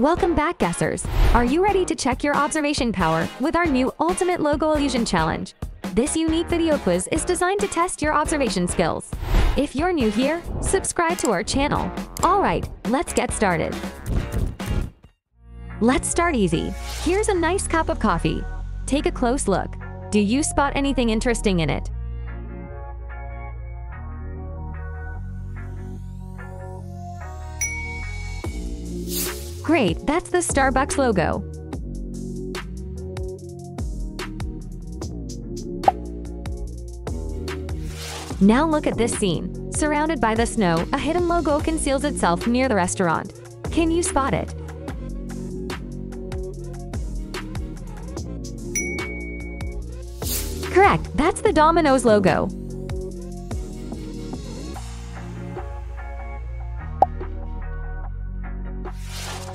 Welcome back, Guessers. Are you ready to check your observation power with our new Ultimate Logo Illusion Challenge? This unique video quiz is designed to test your observation skills. If you're new here, subscribe to our channel. Alright, let's get started. Let's start easy. Here's a nice cup of coffee. Take a close look. Do you spot anything interesting in it? Great, that's the Starbucks logo. Now look at this scene. Surrounded by the snow, a hidden logo conceals itself near the restaurant. Can you spot it? Correct, that's the Domino's logo.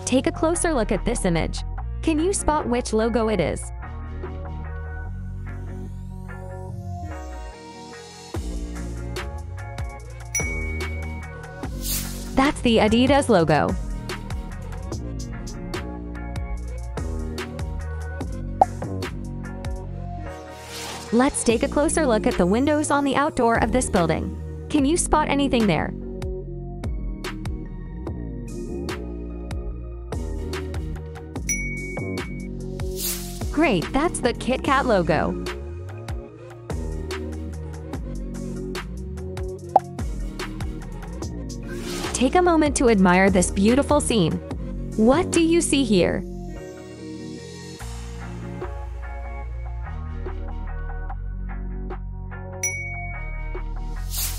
Take a closer look at this image. Can you spot which logo it is? That's the Adidas logo. Let's take a closer look at the windows on the outdoor of this building. Can you spot anything there? Great, that's the KitKat logo. Take a moment to admire this beautiful scene. What do you see here?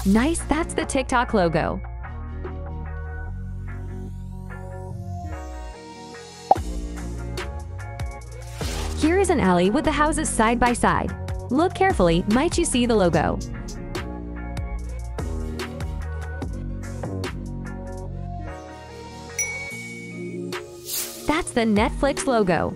Nice, that's the TikTok logo. Here is an alley with the houses side by side. Look carefully, might you see the logo? That's the Netflix logo.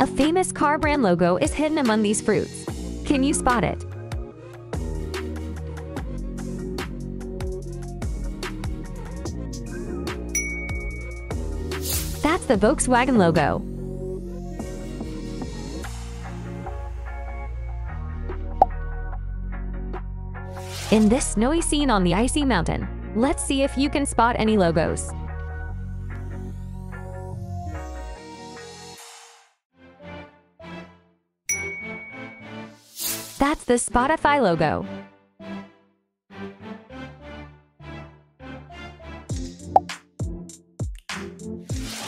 A famous car brand logo is hidden among these fruits. Can you spot it? That's the Volkswagen logo. In this snowy scene on the icy mountain, let's see if you can spot any logos. That's the Spotify logo.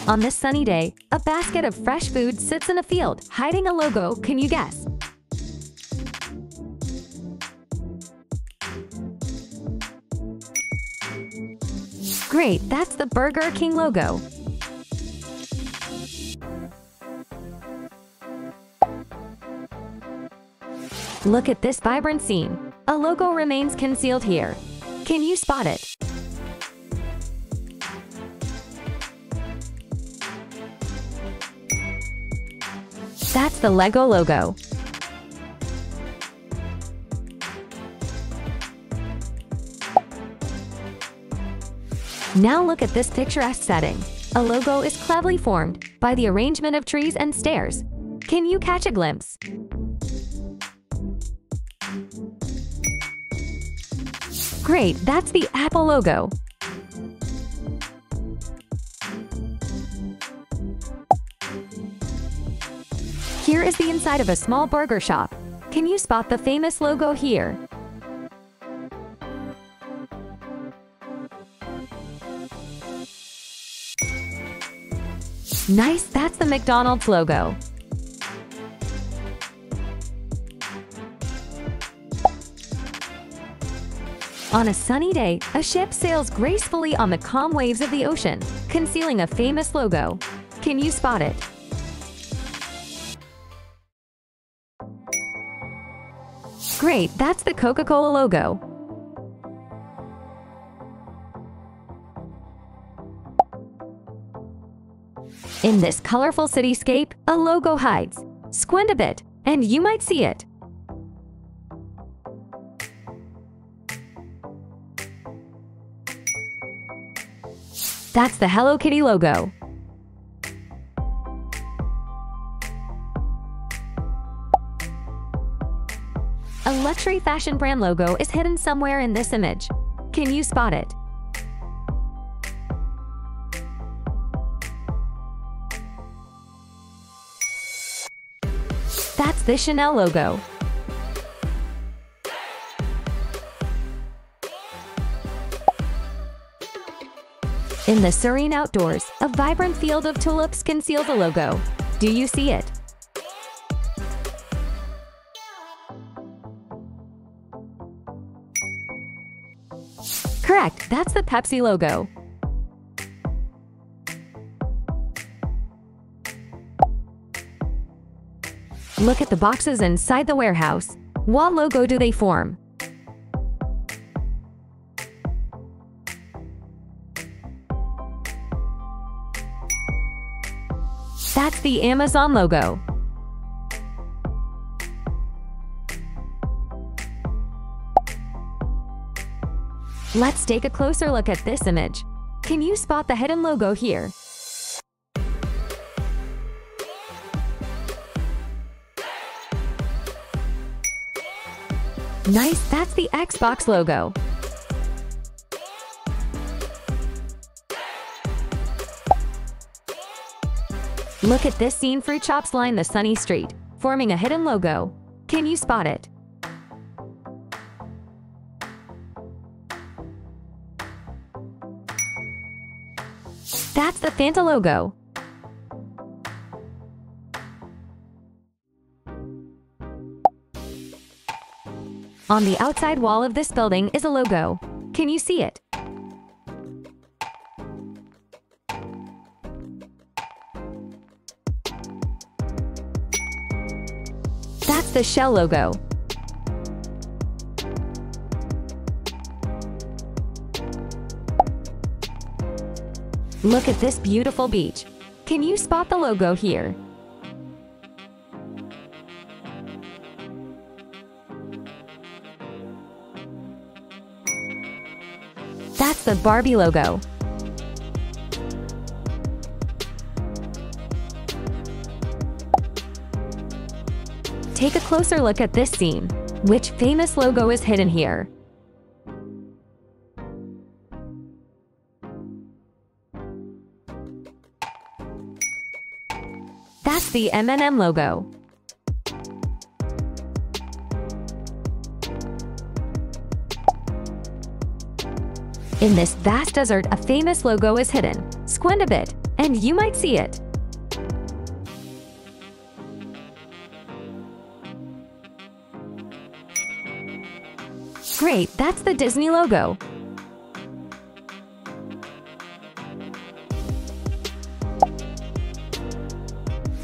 On this sunny day, a basket of fresh food sits in a field, hiding a logo. Can you guess? Great, that's the Burger King logo. Look at this vibrant scene. A logo remains concealed here. Can you spot it? That's the Lego logo. Now look at this picturesque setting. A logo is cleverly formed by the arrangement of trees and stairs. Can you catch a glimpse? Great, that's the Apple logo. Here is the inside of a small burger shop. Can you spot the famous logo here? Nice, that's the McDonald's logo. On a sunny day, a ship sails gracefully on the calm waves of the ocean, concealing a famous logo. Can you spot it? Great, that's the Coca-Cola logo. In this colorful cityscape, a logo hides. Squint a bit, and you might see it. That's the Hello Kitty logo. A luxury fashion brand logo is hidden somewhere in this image. Can you spot it? That's the Chanel logo. In the serene outdoors, a vibrant field of tulips conceals a logo. Do you see it? Correct, that's the Pepsi logo. Look at the boxes inside the warehouse. What logo do they form? That's the Amazon logo. Let's take a closer look at this image. Can you spot the hidden logo here? Nice, that's the Xbox logo. Look at this scene. Fruit shops line the sunny street, forming a hidden logo. Can you spot it? That's the Fanta logo. On the outside wall of this building is a logo. Can you see it? That's the Shell logo. Look at this beautiful beach. Can you spot the logo here? That's the Barbie logo. Take a closer look at this scene. Which famous logo is hidden here? That's the M&M logo. In this vast desert, a famous logo is hidden. Squint a bit, and you might see it. Great, that's the Disney logo.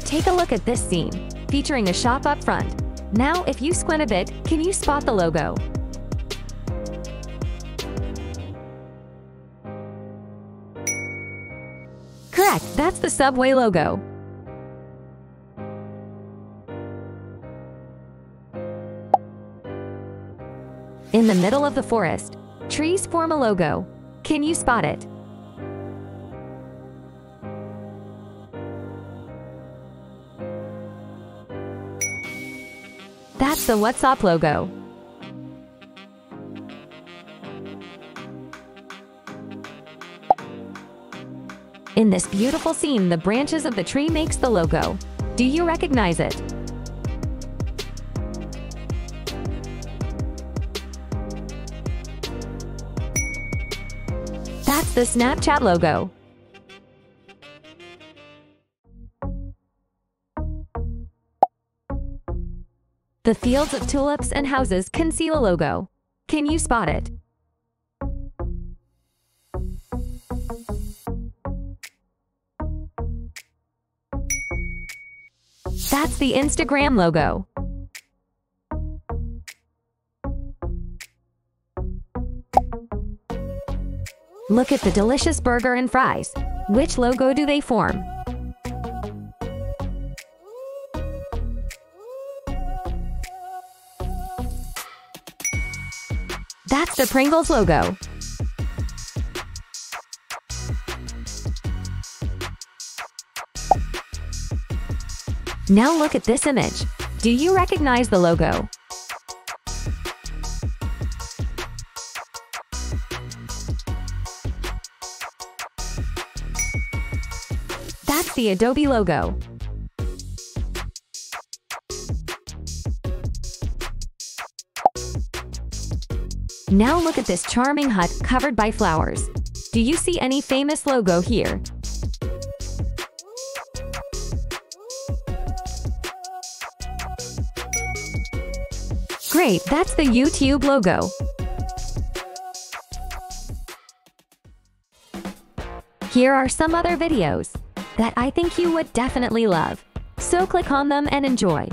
Take a look at this scene, featuring a shop up front. Now, if you squint a bit, can you spot the logo? Correct, that's the Subway logo. In the middle of the forest, trees form a logo. Can you spot it? That's the WhatsApp logo. In this beautiful scene, the branches of the tree makes the logo. Do you recognize it? That's the Snapchat logo. The fields of tulips and houses conceal a logo. Can you spot it? That's the Instagram logo. Look at the delicious burger and fries. Which logo do they form? That's the Pringles logo. Now look at this image. Do you recognize the logo? That's the Adobe logo. Now look at this charming hut covered by flowers. Do you see any famous logo here? Great, that's the YouTube logo. Here are some other videos that I think you would definitely love. So click on them and enjoy.